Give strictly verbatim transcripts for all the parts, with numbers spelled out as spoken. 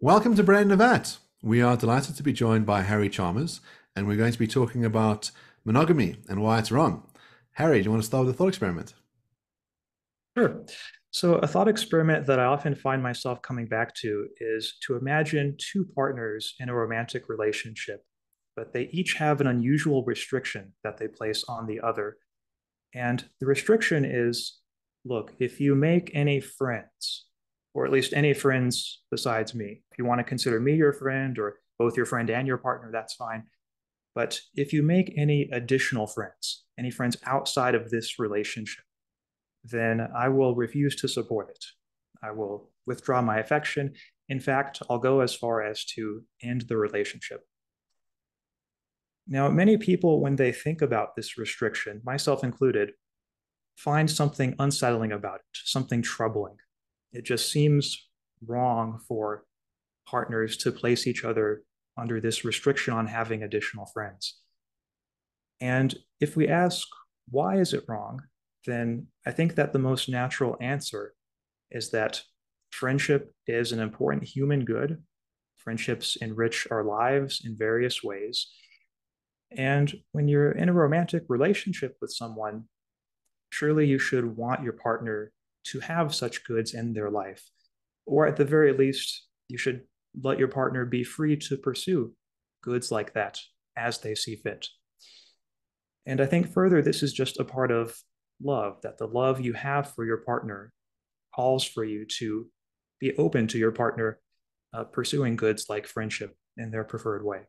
Welcome to Brain in a Vat. We are delighted to be joined by Harry Chalmers, and we're going to be talking about monogamy and why it's wrong. Harry, do you want to start with a thought experiment? Sure. So a thought experiment that I often find myself coming back to is to imagine two partners in a romantic relationship, but they each have an unusual restriction that they place on the other. And the restriction is, look, if you make any friends, or at least any friends besides me. If you want to consider me your friend or both your friend and your partner, that's fine. But if you make any additional friends, any friends outside of this relationship, then I will refuse to support it. I will withdraw my affection. In fact, I'll go as far as to end the relationship. Now, many people, when they think about this restriction, myself included, find something unsettling about it, something troubling. It just seems wrong for partners to place each other under this restriction on having additional friends. And if we ask, why is it wrong? Then I think that the most natural answer is that friendship is an important human good. Friendships enrich our lives in various ways. And when you're in a romantic relationship with someone, surely you should want your partner to have such goods in their life. Or at the very least, you should let your partner be free to pursue goods like that as they see fit. And I think further, this is just a part of love, that the love you have for your partner calls for you to be open to your partner uh, pursuing goods like friendship in their preferred way.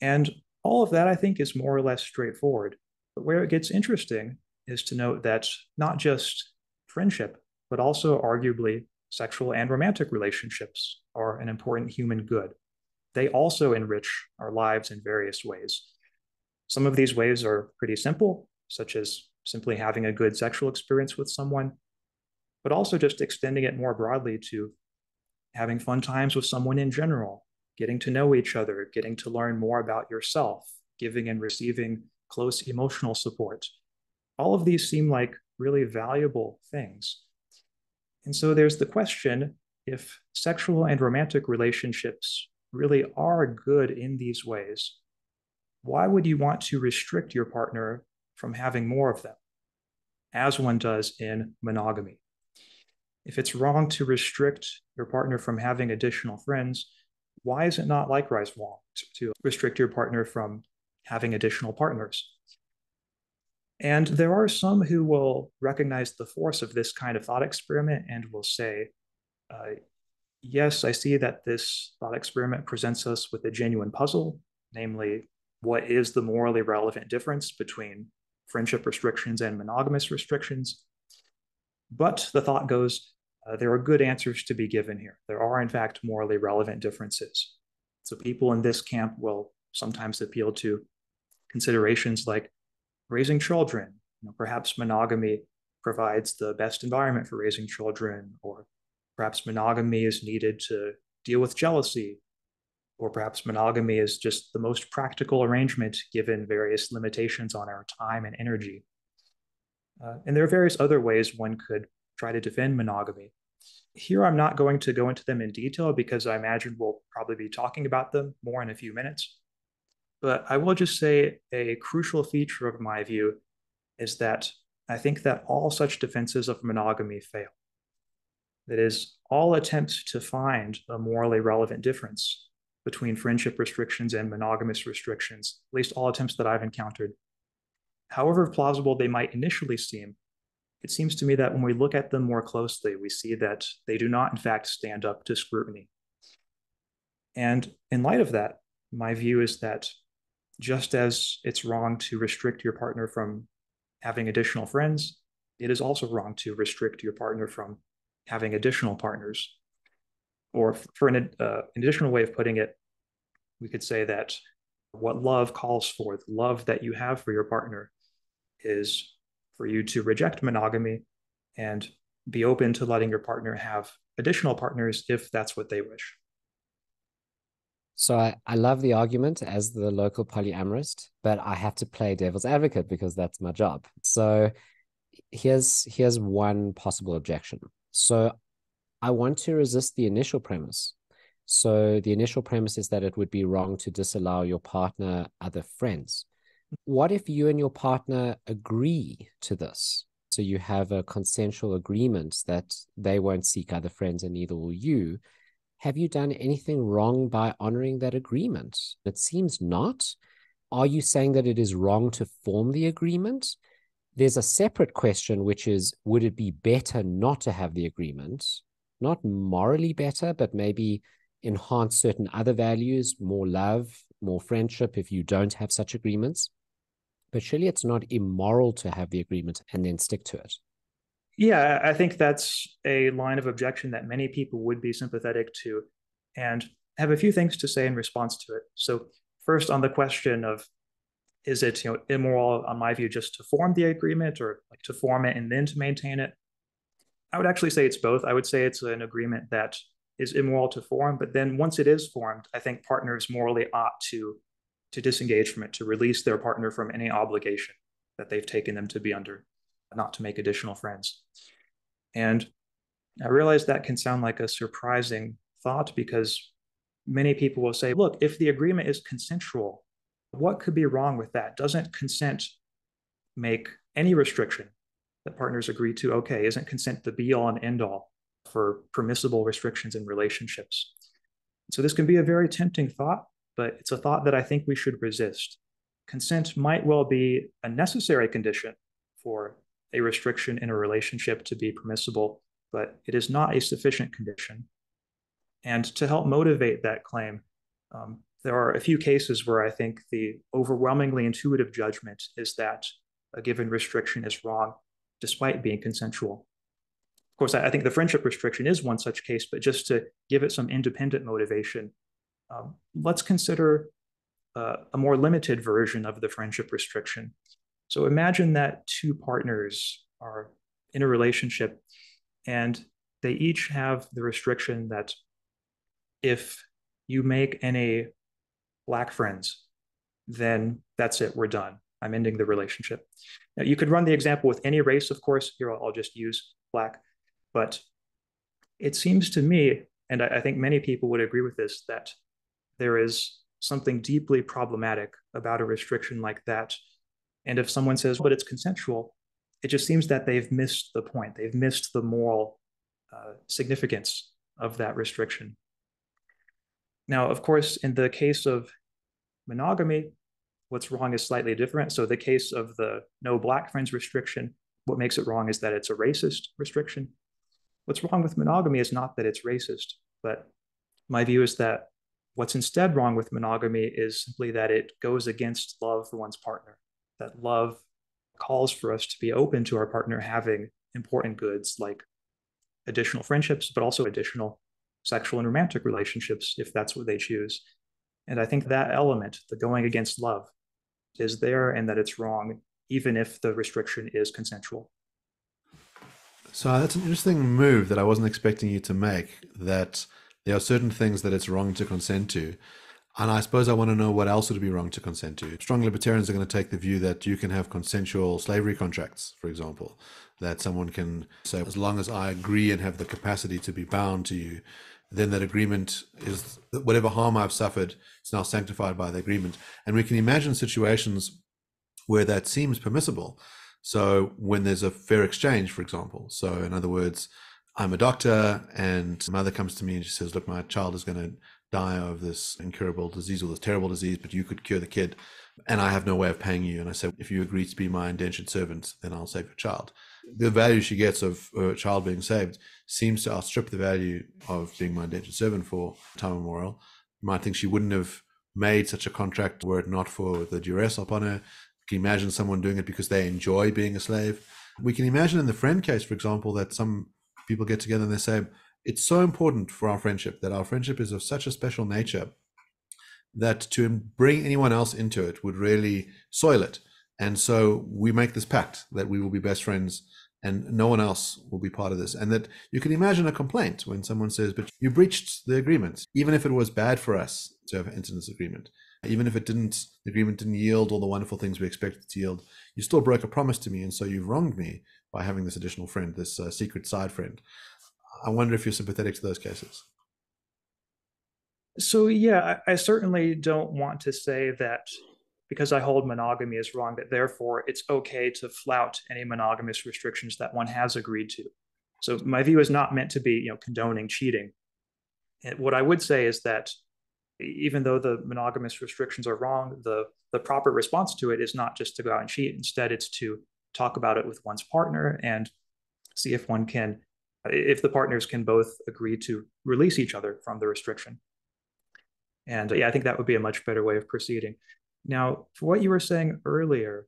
And all of that, I think, is more or less straightforward. But where it gets interesting is to note that not just friendship, but also arguably sexual and romantic relationships are an important human good. They also enrich our lives in various ways. Some of these ways are pretty simple, such as simply having a good sexual experience with someone, but also just extending it more broadly to having fun times with someone in general, getting to know each other, getting to learn more about yourself, giving and receiving close emotional support. All of these seem like really valuable things. And so there's the question, if sexual and romantic relationships really are good in these ways, why would you want to restrict your partner from having more of them, as one does in monogamy? If it's wrong to restrict your partner from having additional friends, why is it not likewise wrong to restrict your partner from having additional partners? And there are some who will recognize the force of this kind of thought experiment and will say, uh, yes, I see that this thought experiment presents us with a genuine puzzle, namely, what is the morally relevant difference between friendship restrictions and monogamous restrictions? But the thought goes, uh, there are good answers to be given here. There are, in fact, morally relevant differences. So people in this camp will sometimes appeal to considerations like raising children. You know, perhaps monogamy provides the best environment for raising children, or perhaps monogamy is needed to deal with jealousy, or perhaps monogamy is just the most practical arrangement given various limitations on our time and energy. Uh, and there are various other ways one could try to defend monogamy. Here, I'm not going to go into them in detail because I imagine we'll probably be talking about them more in a few minutes. But I will just say a crucial feature of my view is that I think that all such defenses of monogamy fail. That is, all attempts to find a morally relevant difference between friendship restrictions and monogamous restrictions, at least all attempts that I've encountered, however plausible they might initially seem, it seems to me that when we look at them more closely, we see that they do not, in fact, stand up to scrutiny. And in light of that, my view is that just as it's wrong to restrict your partner from having additional friends, it is also wrong to restrict your partner from having additional partners. Or for an, uh, an additional way of putting it, we could say that what love calls for, the love that you have for your partner, is for you to reject monogamy and be open to letting your partner have additional partners if that's what they wish. So I, I love the argument as the local polyamorist, but I have to play devil's advocate because that's my job. So here's, here's one possible objection. So I want to resist the initial premise. So the initial premise is that it would be wrong to disallow your partner other friends. What if you and your partner agree to this? So you have a consensual agreement that they won't seek other friends and neither will you. Have you done anything wrong by honoring that agreement? It seems not. Are you saying that it is wrong to form the agreement? There's a separate question, which is, would it be better not to have the agreement? Not morally better, but maybe enhance certain other values, more love, more friendship if you don't have such agreements. But surely it's not immoral to have the agreement and then stick to it. Yeah, I think that's a line of objection that many people would be sympathetic to, and have a few things to say in response to it. So first, on the question of, is it, you know, immoral, on my view, just to form the agreement, or like to form it and then to maintain it? I would actually say it's both. I would say it's an agreement that is immoral to form, but then once it is formed, I think partners morally ought to, to disengage from it, to release their partner from any obligation that they've taken them to be under, not to make additional friends. And I realize that can sound like a surprising thought, because many people will say, look, if the agreement is consensual, what could be wrong with that? Doesn't consent make any restriction that partners agree to okay? Isn't consent the be-all and end-all for permissible restrictions in relationships? So this can be a very tempting thought, but it's a thought that I think we should resist. Consent might well be a necessary condition for a restriction in a relationship to be permissible, but it is not a sufficient condition. And to help motivate that claim, um, there are a few cases where I think the overwhelmingly intuitive judgment is that a given restriction is wrong, despite being consensual. Of course, I think the friendship restriction is one such case, but just to give it some independent motivation, um, let's consider uh, a more limited version of the friendship restriction. So imagine that two partners are in a relationship and they each have the restriction that if you make any Black friends, then that's it, we're done. I'm ending the relationship. Now, you could run the example with any race, of course. Here, I'll, I'll just use Black. But it seems to me, and I, I think many people would agree with this, that there is something deeply problematic about a restriction like that. And if someone says, but it's consensual, it just seems that they've missed the point. They've missed the moral uh, significance of that restriction. Now, of course, in the case of monogamy, what's wrong is slightly different. So the case of the no Black friends restriction, what makes it wrong is that it's a racist restriction. What's wrong with monogamy is not that it's racist, but my view is that what's instead wrong with monogamy is simply that it goes against love for one's partner, that love calls for us to be open to our partner having important goods like additional friendships, but also additional sexual and romantic relationships, if that's what they choose. And I think that element, the going against love, is there, and that it's wrong, even if the restriction is consensual. So that's an interesting move that I wasn't expecting you to make, that there are certain things that it's wrong to consent to. And I suppose I want to know what else would be wrong to consent to. Strong libertarians are going to take the view that you can have consensual slavery contracts, for example, that someone can say, as long as I agree and have the capacity to be bound to you, then that agreement is, whatever harm I've suffered is now sanctified by the agreement. And we can imagine situations where that seems permissible. So when there's a fair exchange, for example. So in other words, I'm a doctor and mother comes to me and she says, look, my child is going to die of this incurable disease or this terrible disease, but you could cure the kid and I have no way of paying you. And I said, if you agree to be my indentured servant, then I'll save your child. The value she gets of her child being saved seems to outstrip the value of being my indentured servant for time immemorial. You might think she wouldn't have made such a contract were it not for the duress upon her. You can imagine someone doing it because they enjoy being a slave. We can imagine in the friend case, for example, that some people get together and they say, it's so important for our friendship, that our friendship is of such a special nature that to bring anyone else into it would really soil it. And so we make this pact that we will be best friends and no one else will be part of this. And that you can imagine a complaint when someone says, but you breached the agreement, even if it was bad for us to have entered this agreement, even if it didn't, the agreement didn't yield all the wonderful things we expected it to yield, you still broke a promise to me. And so you've wronged me by having this additional friend, this uh, secret side friend. I wonder if you're sympathetic to those cases. So, yeah, I, I certainly don't want to say that because I hold monogamy is wrong, that therefore it's okay to flout any monogamous restrictions that one has agreed to. So my view is not meant to be, you know, condoning cheating. And what I would say is that even though the monogamous restrictions are wrong, the, the proper response to it is not just to go out and cheat. Instead, it's to talk about it with one's partner and see if one can, if the partners can both agree to release each other from the restriction. And yeah, I think that would be a much better way of proceeding. Now, for what you were saying earlier,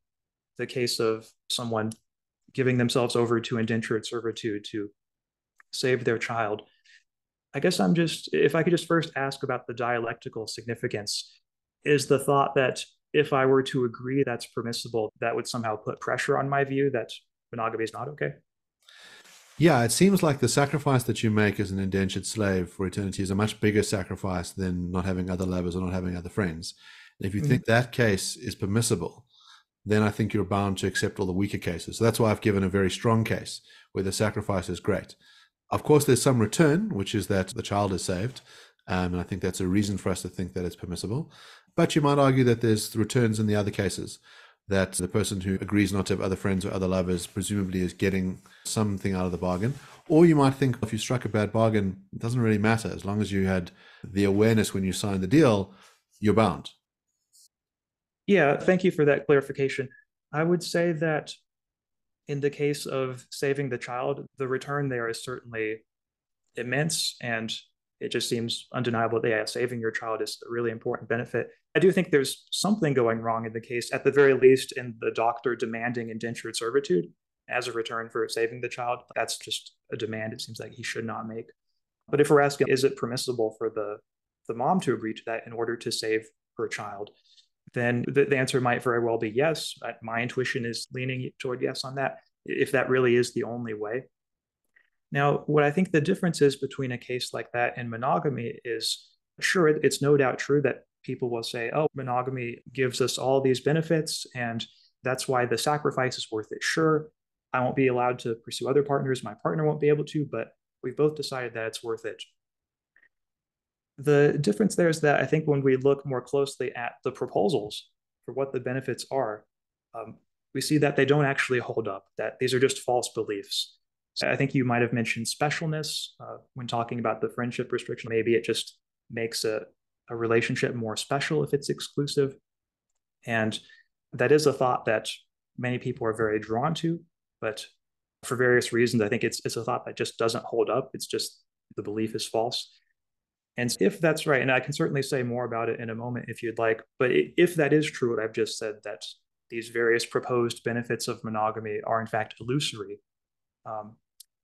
the case of someone giving themselves over to indentured servitude to save their child, I guess I'm just, if I could just first ask about the dialectical significance, is the thought that if I were to agree that's permissible, that would somehow put pressure on my view that monogamy is not okay? Yeah, it seems like the sacrifice that you make as an indentured slave for eternity is a much bigger sacrifice than not having other lovers or not having other friends. And if you mm-hmm. think that case is permissible, then I think you're bound to accept all the weaker cases. So that's why I've given a very strong case where the sacrifice is great. Of course, there's some return, which is that the child is saved. Um, and I think that's a reason for us to think that it's permissible. But you might argue that there's returns in the other cases, that the person who agrees not to have other friends or other lovers presumably is getting something out of the bargain. Or you might think if you struck a bad bargain, it doesn't really matter. As long as you had the awareness when you signed the deal, you're bound. Yeah, thank you for that clarification. I would say that in the case of saving the child, the return there is certainly immense, and it just seems undeniable that yeah, saving your child is a really important benefit. I do think there's something going wrong in the case, at the very least in the doctor demanding indentured servitude as a return for saving the child. That's just a demand it seems like he should not make. But if we're asking, is it permissible for the, the mom to agree to that in order to save her child? Then the answer might very well be yes. My intuition is leaning toward yes on that, if that really is the only way. Now, what I think the difference is between a case like that and monogamy is, sure, it's no doubt true that people will say, oh, monogamy gives us all these benefits, and that's why the sacrifice is worth it. Sure, I won't be allowed to pursue other partners, my partner won't be able to, but we both decided that it's worth it. The difference there is that I think when we look more closely at the proposals for what the benefits are, um, we see that they don't actually hold up, that these are just false beliefs. So I think you might have mentioned specialness uh, when talking about the friendship restriction. Maybe it just makes a, a relationship more special if it's exclusive. And that is a thought that many people are very drawn to, but for various reasons, I think it's, it's a thought that just doesn't hold up. It's just the belief is false. And if that's right, and I can certainly say more about it in a moment if you'd like, but if that is true, what I've just said, that these various proposed benefits of monogamy are in fact illusory, um,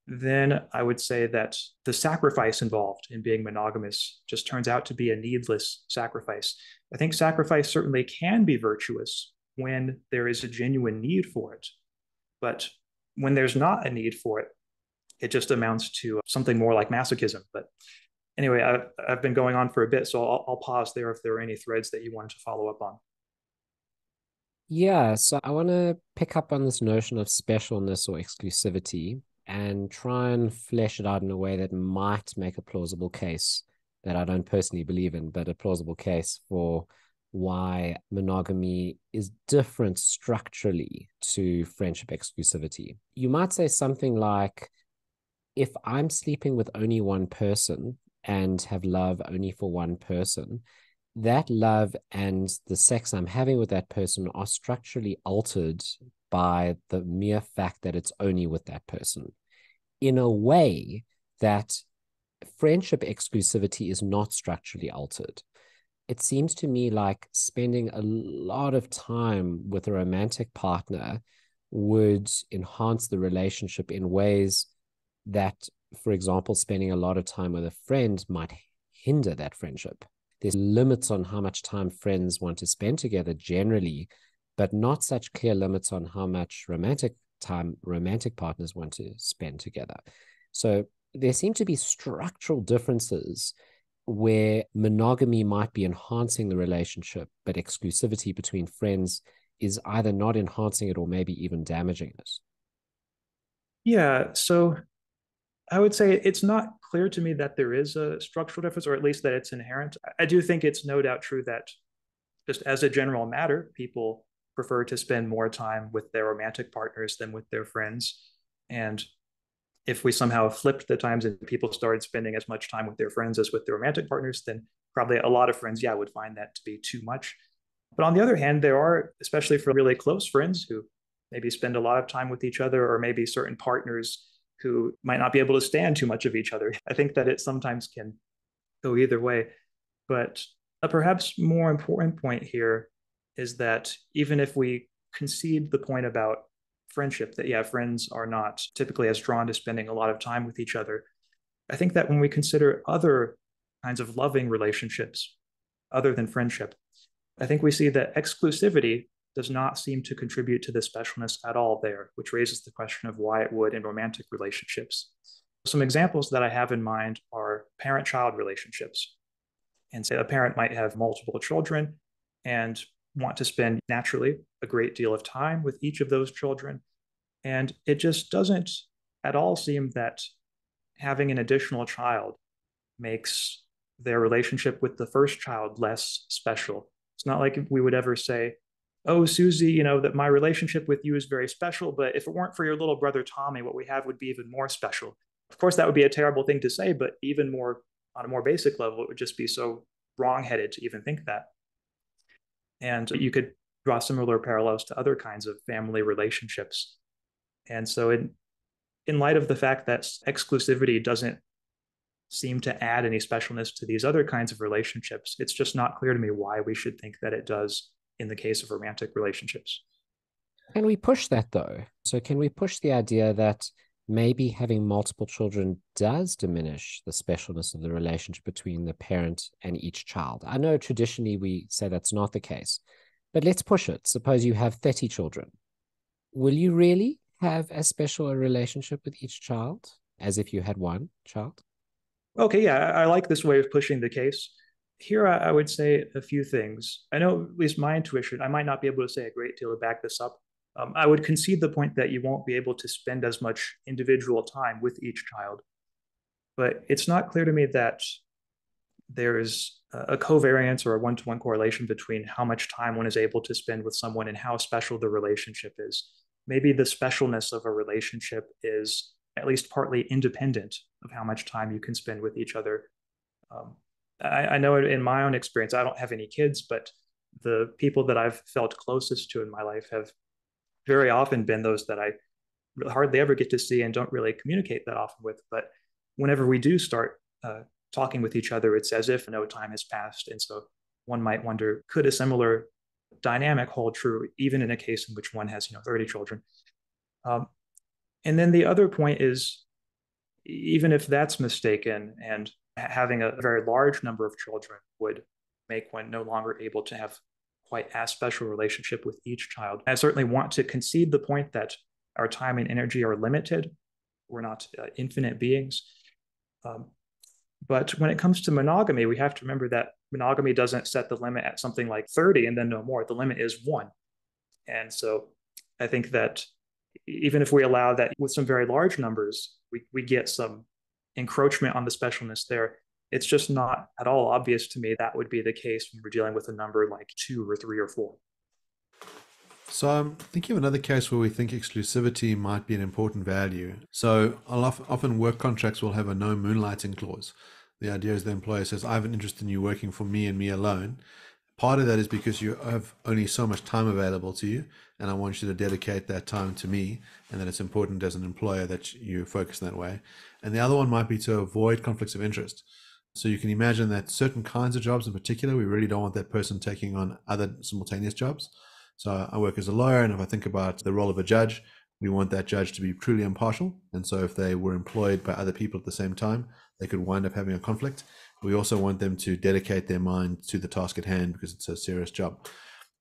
then I would say that the sacrifice involved in being monogamous just turns out to be a needless sacrifice. I think sacrifice certainly can be virtuous when there is a genuine need for it, but when there's not a need for it, it just amounts to something more like masochism. But anyway, I've, I've been going on for a bit, so I'll, I'll pause there if there are any threads that you wanted to follow up on. Yeah, so I want to pick up on this notion of specialness or exclusivity and try and flesh it out in a way that might make a plausible case that I don't personally believe in, but a plausible case for why monogamy is different structurally to friendship exclusivity. You might say something like, if I'm sleeping with only one person, and have love only for one person, that love and the sex I'm having with that person are structurally altered by the mere fact that it's only with that person, in a way that friendship exclusivity is not structurally altered. It seems to me like spending a lot of time with a romantic partner would enhance the relationship in ways that, for example, spending a lot of time with a friend might hinder that friendship. There's limits on how much time friends want to spend together generally, but not such clear limits on how much romantic time romantic partners want to spend together. So there seem to be structural differences where monogamy might be enhancing the relationship, but exclusivity between friends is either not enhancing it or maybe even damaging it. Yeah, so I would say it's not clear to me that there is a structural difference, or at least that it's inherent. I do think it's no doubt true that just as a general matter, people prefer to spend more time with their romantic partners than with their friends. And if we somehow flipped the times and people started spending as much time with their friends as with their romantic partners, then probably a lot of friends, yeah, would find that to be too much. But on the other hand, there are, especially for really close friends who maybe spend a lot of time with each other, or maybe certain partners who might not be able to stand too much of each other. I think that it sometimes can go either way. But a perhaps more important point here is that even if we concede the point about friendship, that yeah, friends are not typically as drawn to spending a lot of time with each other, I think that when we consider other kinds of loving relationships other than friendship, I think we see that exclusivity does not seem to contribute to the specialness at all there, which raises the question of why it would in romantic relationships. Some examples that I have in mind are parent-child relationships. And say a parent might have multiple children and want to spend naturally a great deal of time with each of those children. And it just doesn't at all seem that having an additional child makes their relationship with the first child less special. It's not like we would ever say, oh, Susie, you know, that my relationship with you is very special, but if it weren't for your little brother, Tommy, what we have would be even more special. Of course, that would be a terrible thing to say, but even more on a more basic level, it would just be so wrongheaded to even think that. And you could draw similar parallels to other kinds of family relationships. And so in, in light of the fact that exclusivity doesn't seem to add any specialness to these other kinds of relationships, it's just not clear to me why we should think that it does in the case of romantic relationships. Can we push that though? So can we push the idea that maybe having multiple children does diminish the specialness of the relationship between the parent and each child? I know traditionally we say that's not the case, but let's push it. Suppose you have thirty children. Will you really have as special a relationship with each child as if you had one child? Okay, yeah, I like this way of pushing the case. Here, I would say a few things. I know at least my intuition, I might not be able to say a great deal to back this up. Um, I would concede the point that you won't be able to spend as much individual time with each child. But it's not clear to me that there is a covariance or a one-to-one correlation between how much time one is able to spend with someone and how special the relationship is. Maybe the specialness of a relationship is at least partly independent of how much time you can spend with each other. Um, I know in my own experience, I don't have any kids, but the people that I've felt closest to in my life have very often been those that I hardly ever get to see and don't really communicate that often with. But whenever we do start uh, talking with each other, it's as if no time has passed. And so one might wonder, could a similar dynamic hold true even in a case in which one has, you know, thirty children? Um, and then the other point is, even if that's mistaken and having a very large number of children would make one no longer able to have quite as special a relationship with each child, I certainly want to concede the point that our time and energy are limited. We're not uh, infinite beings. Um, but when it comes to monogamy, we have to remember that monogamy doesn't set the limit at something like thirty and then no more. The limit is one. And so I think that even if we allow that with some very large numbers, we, we get some encroachment on the specialness there, it's just not at all obvious to me that would be the case when we're dealing with a number like two or three or four. So I'm thinking of another case where we think exclusivity might be an important value. So I'll often work contracts will have a no moonlighting clause. The idea is the employer says, I have an interest in you working for me and me alone. Part of that is because you have only so much time available to you, and I want you to dedicate that time to me, and that it's important as an employer that you focus in that way. And the other one might be to avoid conflicts of interest. So you can imagine that certain kinds of jobs in particular, we really don't want that person taking on other simultaneous jobs. So I work as a lawyer, and if I think about the role of a judge, we want that judge to be truly impartial. And so if they were employed by other people at the same time, they could wind up having a conflict. We also want them to dedicate their mind to the task at hand because it's a serious job.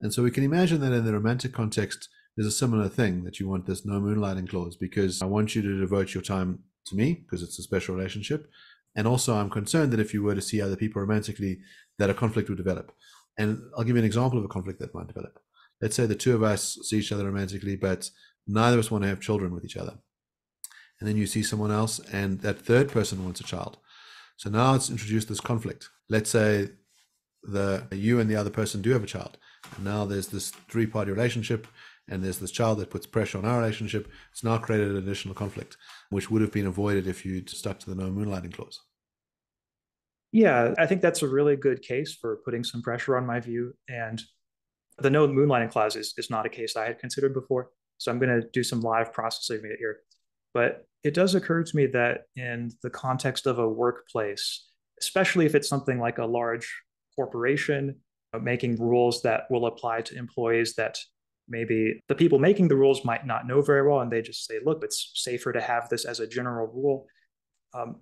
And so we can imagine that in the romantic context, there's a similar thing, that you want this no moonlighting clause, because I want you to devote your time to me because it's a special relationship. And also I'm concerned that if you were to see other people romantically, that a conflict would develop. And I'll give you an example of a conflict that might develop. Let's say the two of us see each other romantically, but neither of us want to have children with each other. and then you see someone else and that third person wants a child. So now it's introduced this conflict. Let's say the you and the other person do have a child, and now there's this three-party relationship, and there's this child that puts pressure on our relationship. It's now created an additional conflict, which would have been avoided if you'd stuck to the no moonlighting clause. Yeah, I think that's a really good case for putting some pressure on my view. And the no moonlighting clause is, is not a case I had considered before. So I'm going to do some live processing of it here. But it does occur to me that in the context of a workplace, especially if it's something like a large corporation, making rules that will apply to employees that maybe the people making the rules might not know very well, and they just say, look, it's safer to have this as a general rule. Um,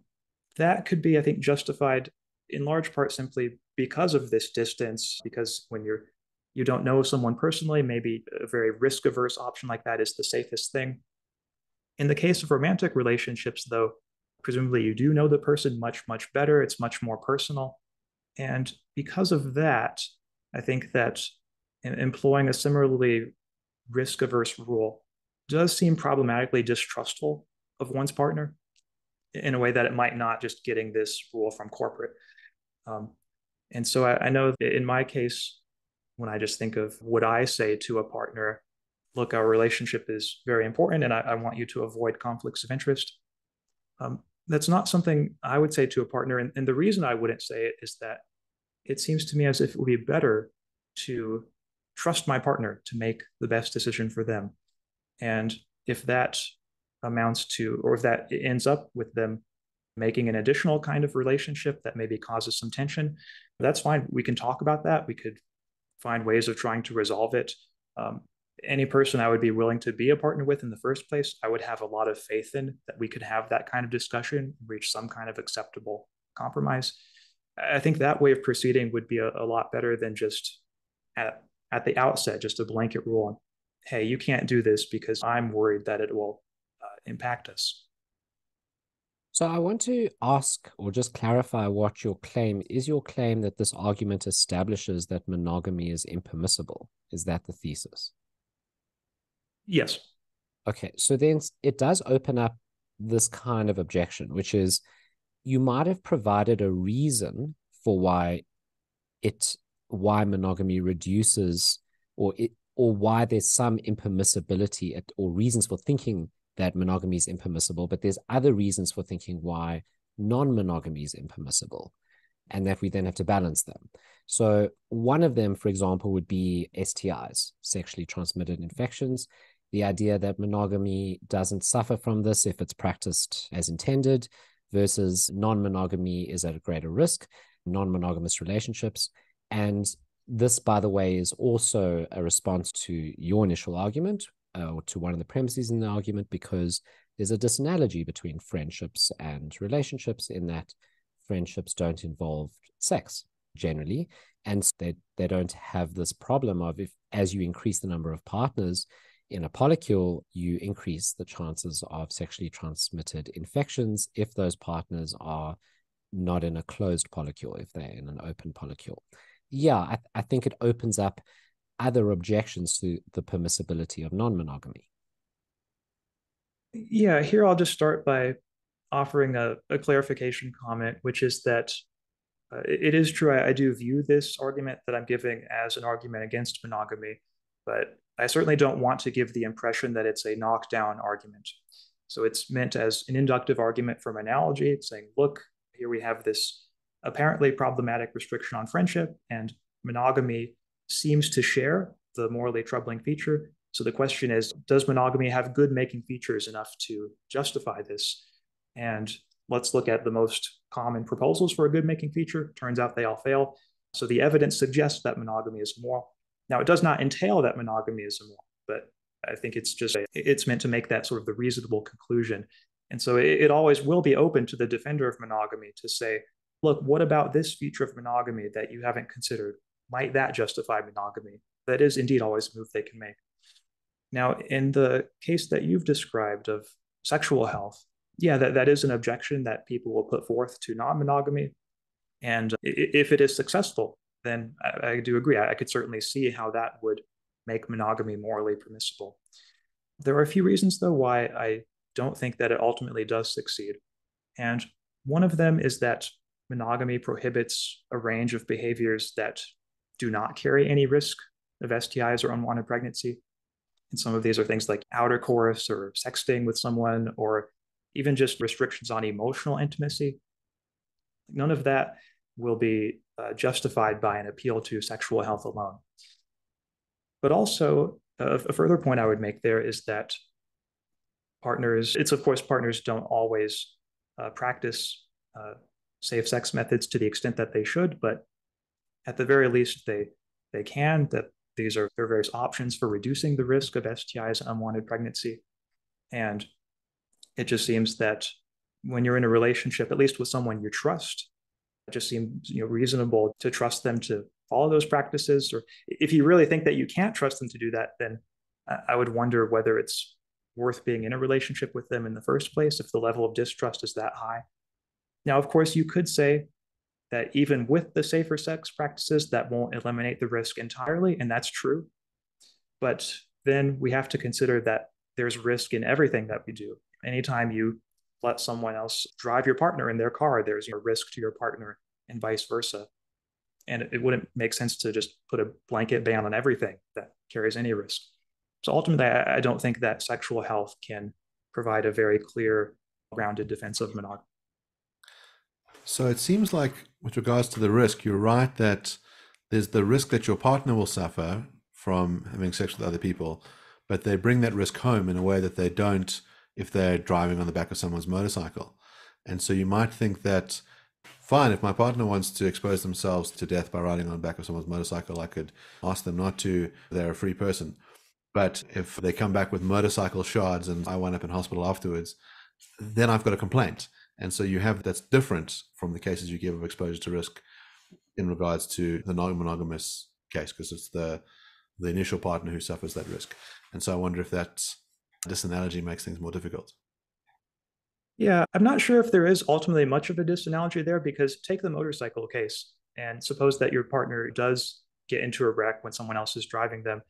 that could be, I think, justified in large part simply because of this distance, because when you're you don't know someone personally, maybe a very risk-averse option like that is the safest thing. In the case of romantic relationships, though, presumably you do know the person much, much better. It's much more personal. And because of that, I think that employing a similarly risk-averse rule does seem problematically distrustful of one's partner in a way that it might not just getting this rule from corporate. Um, and so I, I know that in my case, when I just think of would I say to a partner, look, our relationship is very important and I, I want you to avoid conflicts of interest. Um, that's not something I would say to a partner. And, and the reason I wouldn't say it is that it seems to me as if it would be better to trust my partner to make the best decision for them. And if that amounts to, or if that ends up with them making an additional kind of relationship that maybe causes some tension, that's fine. We can talk about that. We could find ways of trying to resolve it. Um, any person I would be willing to be a partner with in the first place, I would have a lot of faith in that we could have that kind of discussion, reach some kind of acceptable compromise. I think that way of proceeding would be a, a lot better than just at, at the outset, just a blanket rule on, hey, you can't do this because I'm worried that it will uh, impact us. So I want to ask or just clarify what your claim is. Your claim that this argument establishes that monogamy is impermissible. Is that the thesis? Yes. Okay. So then it does open up this kind of objection, which is you might have provided a reason for why it, why monogamy reduces or it, or why there's some impermissibility at, or reasons for thinking that monogamy is impermissible, but there's other reasons for thinking why non-monogamy is impermissible and that we then have to balance them. So one of them, for example, would be S T Is, sexually transmitted infections, the idea that monogamy doesn't suffer from this if it's practiced as intended versus non-monogamy is at a greater risk, non-monogamous relationships. And this, by the way, is also a response to your initial argument, or to one of the premises in the argument, because there's a disanalogy between friendships and relationships in that friendships don't involve sex generally. And they, they don't have this problem of if, as you increase the number of partners in a polycule, you increase the chances of sexually transmitted infections if those partners are not in a closed polycule, if they're in an open polycule. Yeah, I, I think it opens up other objections to the permissibility of non-monogamy. Yeah, here I'll just start by offering a, a clarification comment, which is that uh, it is true I, I do view this argument that I'm giving as an argument against monogamy, but I certainly don't want to give the impression that it's a knockdown argument. So it's meant as an inductive argument from analogy. It's saying, look, here we have this apparently problematic restriction on friendship, and monogamy seems to share the morally troubling feature. So the question is, does monogamy have good making features enough to justify this? And let's look at the most common proposals for a good making feature. Turns out they all fail. So the evidence suggests that monogamy is moral. Now, it does not entail that monogamy is immoral, but I think it's just, a, it's meant to make that sort of the reasonable conclusion. And so it, it always will be open to the defender of monogamy to say, look, what about this feature of monogamy that you haven't considered? Might that justify monogamy? That is indeed always a move they can make. Now, in the case that you've described of sexual health, yeah, that, that is an objection that people will put forth to non-monogamy. And if it is successful, then I, I do agree. I, I could certainly see how that would make monogamy morally permissible. There are a few reasons, though, why I don't think that it ultimately does succeed. And one of them is that monogamy prohibits a range of behaviors that do not carry any risk of S T Is or unwanted pregnancy. And some of these are things like outer course or sexting with someone, or even just restrictions on emotional intimacy. None of that will be uh, justified by an appeal to sexual health alone. But also, a, a further point I would make there is that partners, it's of course, partners don't always uh, practice uh, safe sex methods to the extent that they should, but at the very least, they, they can, that these are their various options for reducing the risk of S T Is and unwanted pregnancy. And it just seems that when you're in a relationship, at least with someone you trust, it just seems you know, reasonable to trust them to follow those practices. Or if you really think that you can't trust them to do that, then I would wonder whether it's worth being in a relationship with them in the first place, if the level of distrust is that high. Now, of course, you could say that even with the safer sex practices, that won't eliminate the risk entirely, and that's true. But then we have to consider that there's risk in everything that we do. Anytime you let someone else drive your partner in their car, there's a risk to your partner and vice versa. And it wouldn't make sense to just put a blanket ban on everything that carries any risk. So ultimately, I don't think that sexual health can provide a very clear, grounded defense of monogamy. So it seems like with regards to the risk, you're right that there's the risk that your partner will suffer from having sex with other people, but they bring that risk home in a way that they don't if they're driving on the back of someone's motorcycle. And so you might think that, fine, if my partner wants to expose themselves to death by riding on the back of someone's motorcycle, I could ask them not to, they're a free person. But if they come back with motorcycle shards and I wind up in hospital afterwards, then I've got a complaint. And so you have, that's different from the cases you give of exposure to risk in regards to the non-monogamous case, because it's the, the initial partner who suffers that risk. And so I wonder if that disanalogy makes things more difficult. Yeah, I'm not sure if there is ultimately much of a disanalogy there, because take the motorcycle case and suppose that your partner does get into a wreck when someone else is driving them.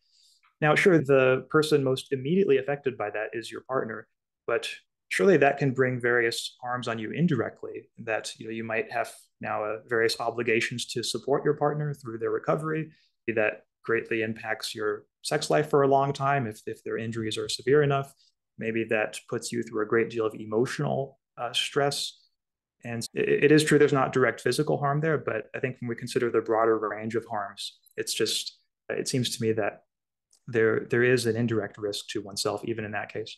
Now, sure, the person most immediately affected by that is your partner, but surely that can bring various harms on you indirectly, that you know, you might have now uh, various obligations to support your partner through their recovery. That greatly impacts your sex life for a long time if, if their injuries are severe enough. Maybe that puts you through a great deal of emotional uh, stress. And it, it is true there's not direct physical harm there, but I think when we consider the broader range of harms, it's just, it seems to me that there there is an indirect risk to oneself, even in that case.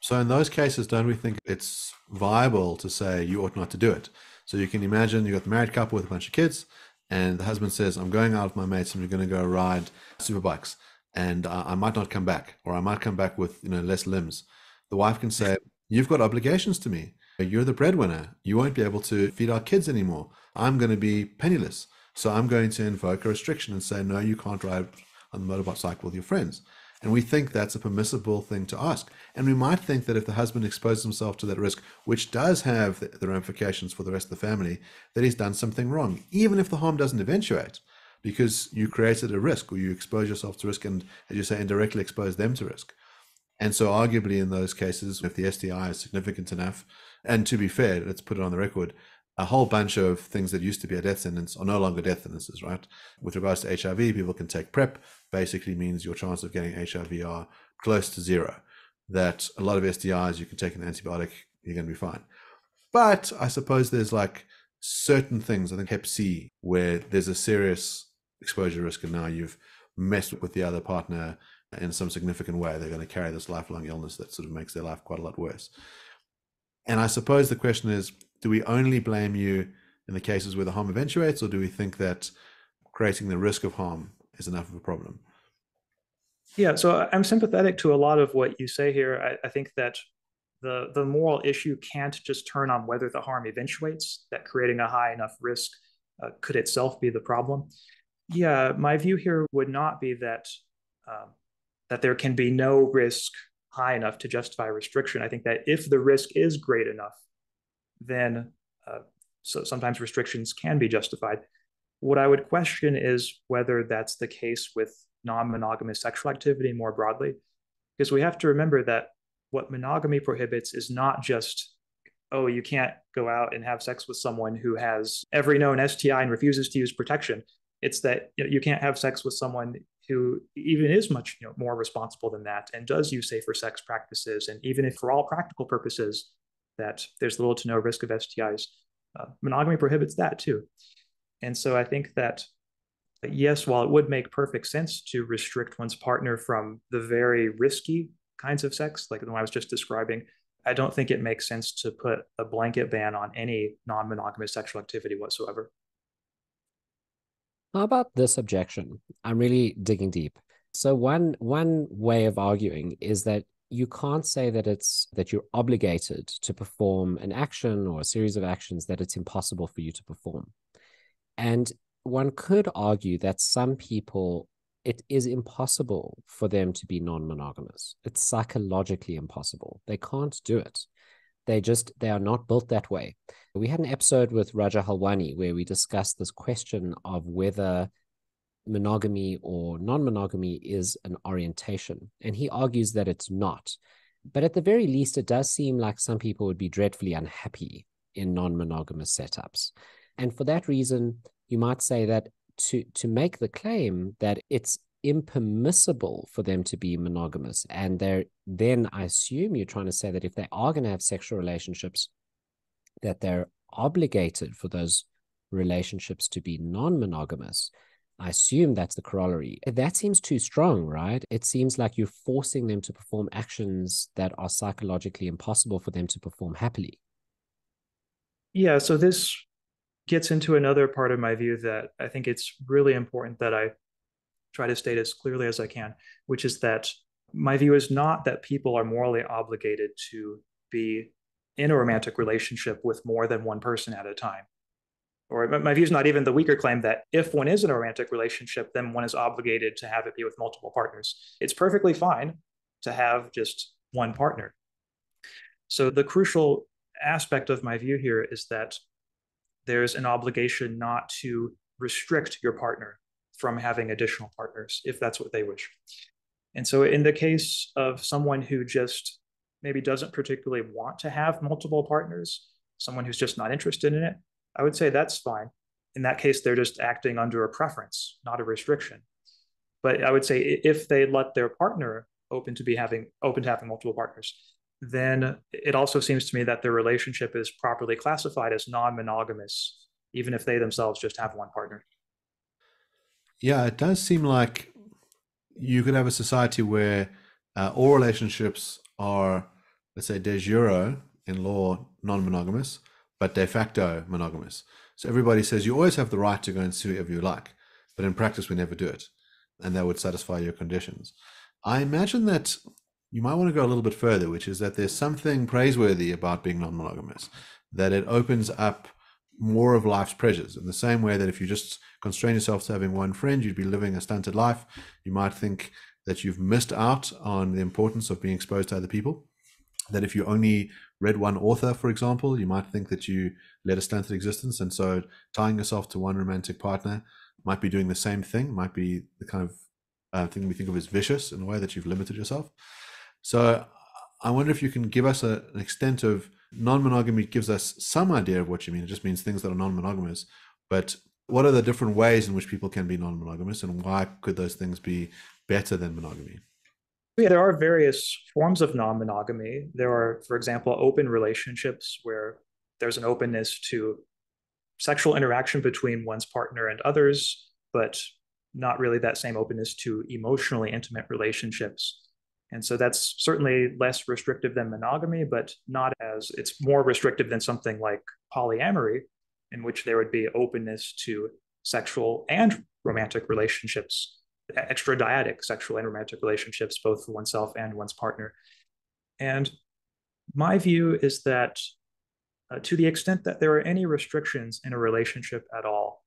So in those cases, don't we think it's viable to say you ought not to do it? So you can imagine you've got the married couple with a bunch of kids, and the husband says, I'm going out with my mates and we're going to go ride super bikes, and I, I might not come back, or I might come back with you know less limbs. The wife can say, you've got obligations to me. You're the breadwinner. You won't be able to feed our kids anymore. I'm going to be penniless. So I'm going to invoke a restriction and say, no, you can't ride on the motorcycle with your friends. And we think that's a permissible thing to ask. And we might think that if the husband exposes himself to that risk, which does have the, the ramifications for the rest of the family, that he's done something wrong, even if the harm doesn't eventuate, because you created a risk, or you expose yourself to risk and, as you say, indirectly expose them to risk. And so arguably in those cases, if the S T I is significant enough, and to be fair, let's put it on the record, a whole bunch of things that used to be a death sentence are no longer death sentences, right? With regards to H I V, people can take PrEP, basically means your chance of getting H I V are close to zero. That a lot of S T Is, you can take an antibiotic, you're going to be fine. But I suppose there's like certain things, I think Hep C, where there's a serious exposure risk, and now you've messed with the other partner in some significant way. They're going to carry this lifelong illness that sort of makes their life quite a lot worse. And I suppose the question is, do we only blame you in the cases where the harm eventuates, or do we think that creating the risk of harm is enough of a problem? Yeah, so I'm sympathetic to a lot of what you say here. I, I think that the, the moral issue can't just turn on whether the harm eventuates, that creating a high enough risk uh, could itself be the problem. Yeah, my view here would not be that, um, that there can be no risk high enough to justify restriction. I think that if the risk is great enough, then uh, so sometimes restrictions can be justified. What I would question is whether that's the case with non-monogamous sexual activity more broadly, because we have to remember that what monogamy prohibits is not just, oh, you can't go out and have sex with someone who has every known S T I and refuses to use protection. It's that, you know, you can't have sex with someone who even is much, you know, more responsible than that and does use safer sex practices. And even if for all practical purposes that there's little to no risk of S T Is, uh, monogamy prohibits that too. And so I think that, yes, while it would make perfect sense to restrict one's partner from the very risky kinds of sex, like the one I was just describing, I don't think it makes sense to put a blanket ban on any non-monogamous sexual activity whatsoever. How about this objection? I'm really digging deep. So one one way of arguing is that you can't say that it's that you're obligated to perform an action or a series of actions that it's impossible for you to perform. And one could argue that some people, it is impossible for them to be non-monogamous. It's psychologically impossible. They can't do it. They just, they are not built that way. We had an episode with Raja Halwani where we discussed this question of whether monogamy or non-monogamy is an orientation. And he argues that it's not. But at the very least, it does seem like some people would be dreadfully unhappy in non-monogamous setups. And for that reason, you might say that to, to make the claim that it's impermissible for them to be monogamous, and they're then I assume you're trying to say that if they are going to have sexual relationships, that they're obligated for those relationships to be non-monogamous. I assume that's the corollary. That seems too strong, right? It seems like you're forcing them to perform actions that are psychologically impossible for them to perform happily. Yeah, so this gets into another part of my view that I think it's really important that I try to state as clearly as I can, which is that my view is not that people are morally obligated to be in a romantic relationship with more than one person at a time. Or my view is not even the weaker claim that if one is in a romantic relationship, then one is obligated to have it be with multiple partners. It's perfectly fine to have just one partner. So the crucial aspect of my view here is that there's an obligation not to restrict your partner from having additional partners, if that's what they wish. And so in the case of someone who just maybe doesn't particularly want to have multiple partners, someone who's just not interested in it, I would say that's fine. In that case, they're just acting under a preference, not a restriction. But I would say if they let their partner open to be having open to having multiple partners, then it also seems to me that their relationship is properly classified as non-monogamous, even if they themselves just have one partner. Yeah, it does seem like you could have a society where uh, all relationships are, let's say, de jure in law, non-monogamous, but de facto monogamous. So everybody says you always have the right to go and see whoever you like, but in practice, we never do it. And that would satisfy your conditions. I imagine that you might want to go a little bit further, which is that there's something praiseworthy about being non-monogamous, that it opens up more of life's pleasures in the same way that if you just constrain yourself to having one friend, you'd be living a stunted life. You might think that you've missed out on the importance of being exposed to other people, that if you only read one author, for example, you might think that you led a stunted existence. And so tying yourself to one romantic partner might be doing the same thing, might be the kind of uh, thing we think of as vicious in a way that you've limited yourself. So I wonder if you can give us a, an extent of non-monogamy gives us some idea of what you mean. It just means things that are non-monogamous, but what are the different ways in which people can be non-monogamous and why could those things be better than monogamy? Yeah, there are various forms of non-monogamy. There are, for example, open relationships where there's an openness to sexual interaction between one's partner and others, but not really that same openness to emotionally intimate relationships. And so that's certainly less restrictive than monogamy, but not as, it's more restrictive than something like polyamory, in which there would be openness to sexual and romantic relationships, extradiatic sexual and romantic relationships, both for oneself and one's partner. And my view is that uh, to the extent that there are any restrictions in a relationship at all,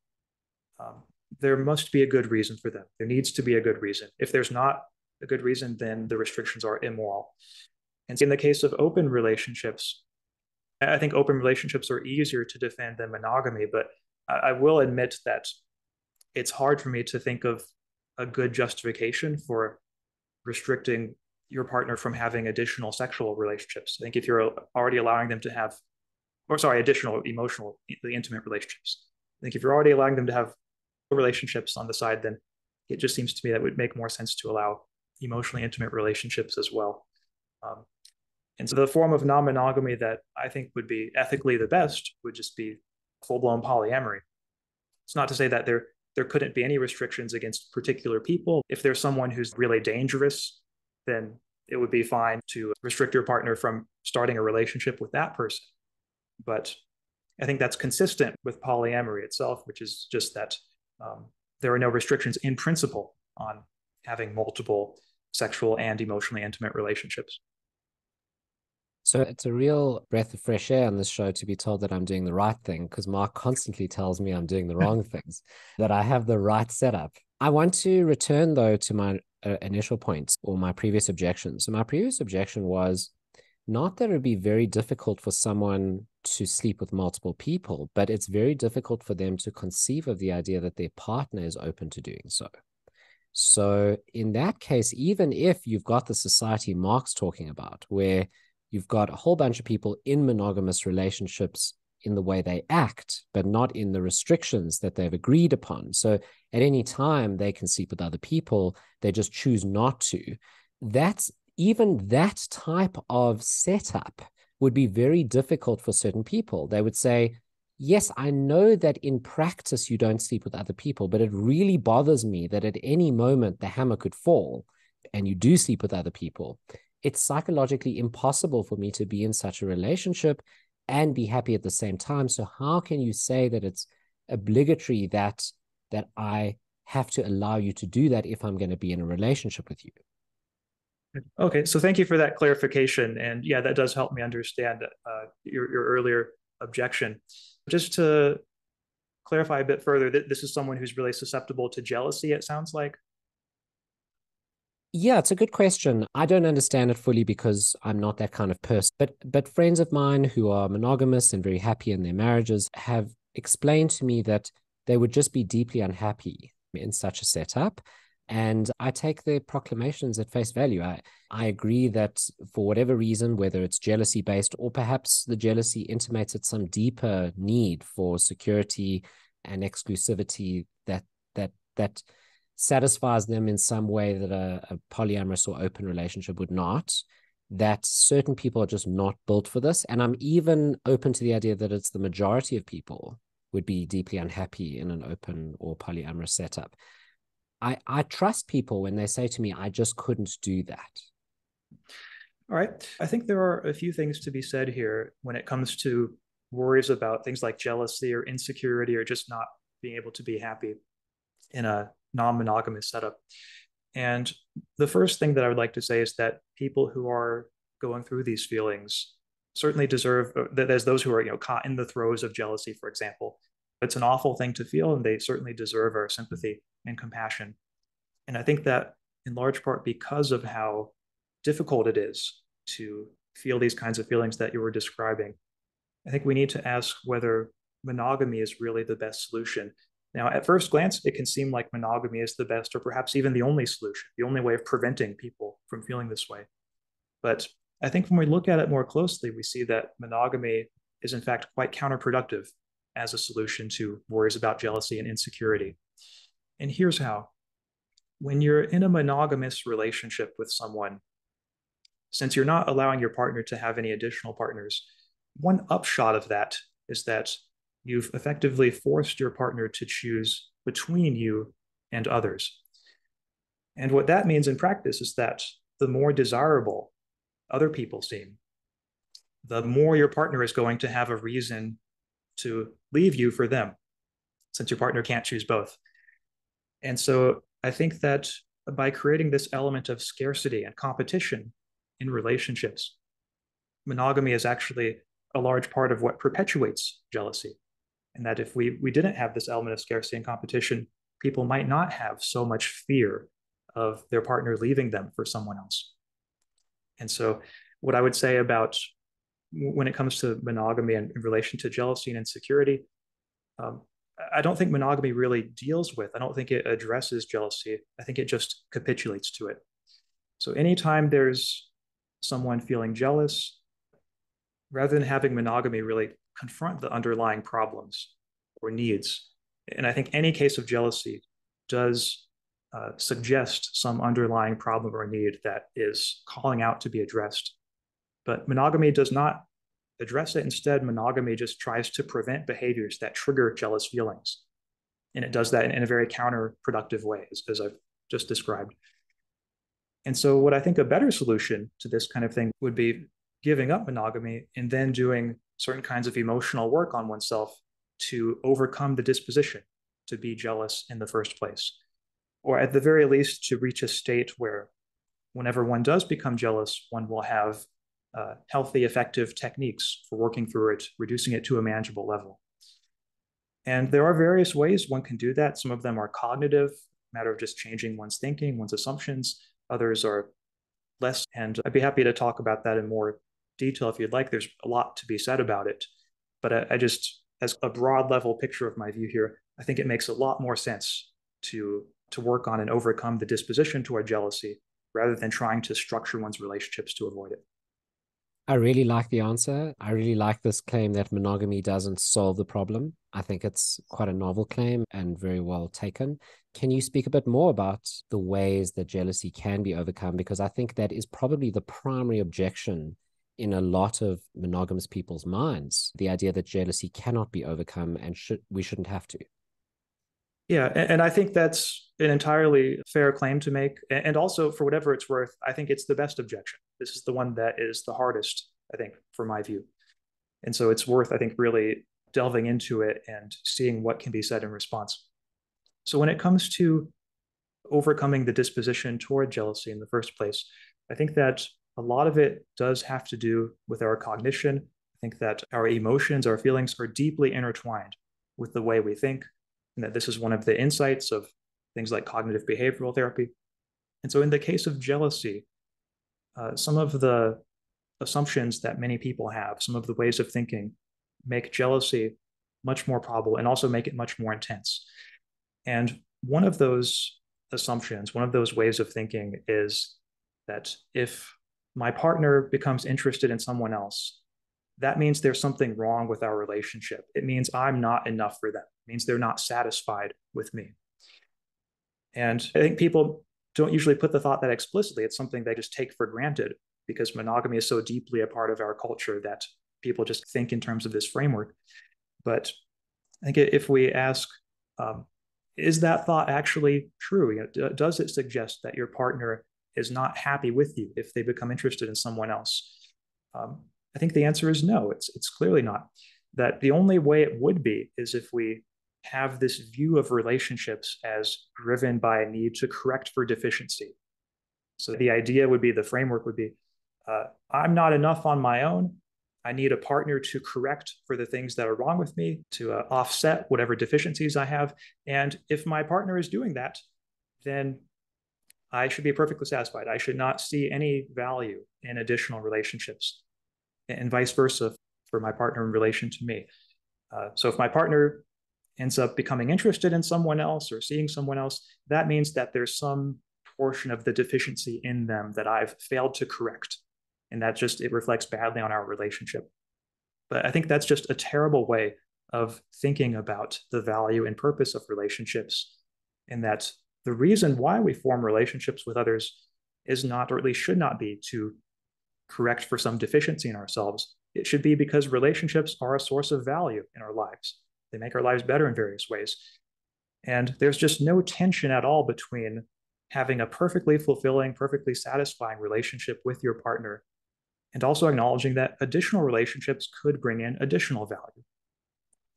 um, there must be a good reason for them. There needs to be a good reason. If there's not a good reason, then the restrictions are immoral. And in the case of open relationships, I think open relationships are easier to defend than monogamy, but I will admit that it's hard for me to think of a good justification for restricting your partner from having additional sexual relationships. I think if you're already allowing them to have, or sorry, additional emotional, intimate relationships. I think if you're already allowing them to have relationships on the side, then it just seems to me that would make more sense to allow emotionally intimate relationships as well. Um, and so the form of non-monogamy that I think would be ethically the best would just be full-blown polyamory. It's not to say that there, there couldn't be any restrictions against particular people. If there's someone who's really dangerous, then it would be fine to restrict your partner from starting a relationship with that person. But I think that's consistent with polyamory itself, which is just that um, there are no restrictions in principle on having multiple sexual and emotionally intimate relationships. So it's a real breath of fresh air on this show to be told that I'm doing the right thing, because Mark constantly tells me I'm doing the wrong things, that I have the right setup. I want to return, though, to my uh, initial points or my previous objection. So my previous objection was not that it would be very difficult for someone to sleep with multiple people, but it's very difficult for them to conceive of the idea that their partner is open to doing so. So in that case, even if you've got the society Mark's talking about, where you've got a whole bunch of people in monogamous relationships in the way they act, but not in the restrictions that they've agreed upon. So at any time they can sleep with other people, they just choose not to. That's even that type of setup would be very difficult for certain people. They would say, yes, I know that in practice you don't sleep with other people, but it really bothers me that at any moment the hammer could fall and you do sleep with other people. It's psychologically impossible for me to be in such a relationship and be happy at the same time. So how can you say that it's obligatory that, that I have to allow you to do that if I'm going to be in a relationship with you? Okay, so thank you for that clarification. And yeah, that does help me understand uh, your, your earlier objection. Just to clarify a bit further, that this is someone who's really susceptible to jealousy, it sounds like. Yeah, it's a good question. I don't understand it fully because I'm not that kind of person. But but friends of mine who are monogamous and very happy in their marriages have explained to me that they would just be deeply unhappy in such a setup. And I take their proclamations at face value. I, I agree that for whatever reason, whether it's jealousy-based or perhaps the jealousy intimates at some deeper need for security and exclusivity that that that satisfies them in some way that a, a polyamorous or open relationship would not, that certain people are just not built for this. And I'm even open to the idea that it's the majority of people would be deeply unhappy in an open or polyamorous setup. I, I trust people when they say to me, I just couldn't do that. All right. I think there are a few things to be said here when it comes to worries about things like jealousy or insecurity or just not being able to be happy in a non-monogamous setup. And the first thing that I would like to say is that people who are going through these feelings certainly deserve, there's those who are, you know, caught in the throes of jealousy, for example. It's an awful thing to feel, and they certainly deserve our sympathy and compassion. And I think that in large part because of how difficult it is to feel these kinds of feelings that you were describing, I think we need to ask whether monogamy is really the best solution. Now, at first glance, it can seem like monogamy is the best or perhaps even the only solution, the only way of preventing people from feeling this way. But I think when we look at it more closely, we see that monogamy is in fact quite counterproductive as a solution to worries about jealousy and insecurity. And here's how. When you're in a monogamous relationship with someone, since you're not allowing your partner to have any additional partners, one upshot of that is that you've effectively forced your partner to choose between you and others. And what that means in practice is that the more desirable other people seem, the more your partner is going to have a reason to leave you for them, since your partner can't choose both. And so I think that by creating this element of scarcity and competition in relationships, monogamy is actually a large part of what perpetuates jealousy. And that if we, we didn't have this element of scarcity and competition, people might not have so much fear of their partner leaving them for someone else. And so what I would say about when it comes to monogamy and in relation to jealousy and insecurity, um, I don't think monogamy really deals with, I don't think it addresses jealousy. I think it just capitulates to it. So anytime there's someone feeling jealous, rather than having monogamy really confront the underlying problems or needs. And I think any case of jealousy does uh, suggest some underlying problem or need that is calling out to be addressed. But monogamy does not address it. Instead, monogamy just tries to prevent behaviors that trigger jealous feelings. And it does that in, in a very counterproductive way, as, as I've just described. And so what I think a better solution to this kind of thing would be giving up monogamy and then doing certain kinds of emotional work on oneself to overcome the disposition to be jealous in the first place. Or at the very least, to reach a state where whenever one does become jealous, one will have uh, healthy, effective techniques for working through it, reducing it to a manageable level. And there are various ways one can do that. Some of them are cognitive, a matter of just changing one's thinking, one's assumptions. Others are less, and I'd be happy to talk about that in more detail if you'd like. There's a lot to be said about it, but I, I just, as a broad level picture of my view here, I think it makes a lot more sense to, to work on and overcome the disposition toward jealousy rather than trying to structure one's relationships to avoid it. I really like the answer. I really like this claim that monogamy doesn't solve the problem. I think it's quite a novel claim and very well taken. Can you speak a bit more about the ways that jealousy can be overcome? Because I think that is probably the primary objection in a lot of monogamous people's minds, the idea that jealousy cannot be overcome and should, we shouldn't have to. Yeah, and, and I think that's an entirely fair claim to make. And also, for whatever it's worth, I think it's the best objection. This is the one that is the hardest, I think, from my view. And so it's worth, I think, really delving into it and seeing what can be said in response. So when it comes to overcoming the disposition toward jealousy in the first place, I think that a lot of it does have to do with our cognition. I think that our emotions, our feelings are deeply intertwined with the way we think, and that this is one of the insights of things like cognitive behavioral therapy. And so in the case of jealousy, uh, some of the assumptions that many people have, some of the ways of thinking, make jealousy much more probable and also make it much more intense. And one of those assumptions, one of those ways of thinking is that if my partner becomes interested in someone else, that means there's something wrong with our relationship. It means I'm not enough for them. It means they're not satisfied with me. And I think people don't usually put the thought that explicitly. It's something they just take for granted because monogamy is so deeply a part of our culture that people just think in terms of this framework. But I think if we ask, um, is that thought actually true? You know, does it suggest that your partner is not happy with you if they become interested in someone else? Um, I think the answer is no, it's, it's clearly not. That the only way it would be is if we have this view of relationships as driven by a need to correct for deficiency. So the idea would be, the framework would be, uh, I'm not enough on my own. I need a partner to correct for the things that are wrong with me, to uh, offset whatever deficiencies I have. And if my partner is doing that, then I should be perfectly satisfied. I should not see any value in additional relationships, and vice versa for my partner in relation to me. Uh, so if my partner ends up becoming interested in someone else or seeing someone else, that means that there's some portion of the deficiency in them that I've failed to correct. And that just, it reflects badly on our relationship. But I think that's just a terrible way of thinking about the value and purpose of relationships, in that the reason why we form relationships with others is not, or at least should not be, to correct for some deficiency in ourselves. It should be because relationships are a source of value in our lives. They make our lives better in various ways. And there's just no tension at all between having a perfectly fulfilling, perfectly satisfying relationship with your partner and also acknowledging that additional relationships could bring in additional value.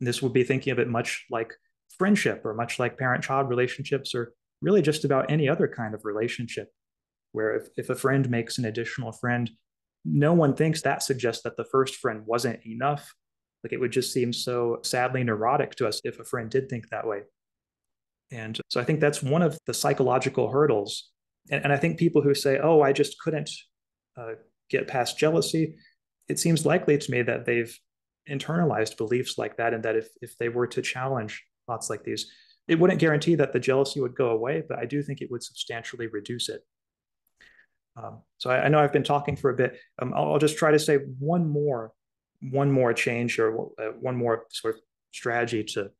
And this would be thinking of it much like friendship, or much like parent-child relationships, or really just about any other kind of relationship, where if, if a friend makes an additional friend, no one thinks that suggests that the first friend wasn't enough. Like, it would just seem so sadly neurotic to us if a friend did think that way. And so I think that's one of the psychological hurdles. And, and I think people who say, oh, I just couldn't uh, get past jealousy, it seems likely to me that they've internalized beliefs like that, and that if, if they were to challenge thoughts like these, it wouldn't guarantee that the jealousy would go away, but I do think it would substantially reduce it. Um, so I, I know I've been talking for a bit. Um, I'll, I'll just try to say one more, one more change or uh, one more sort of strategy to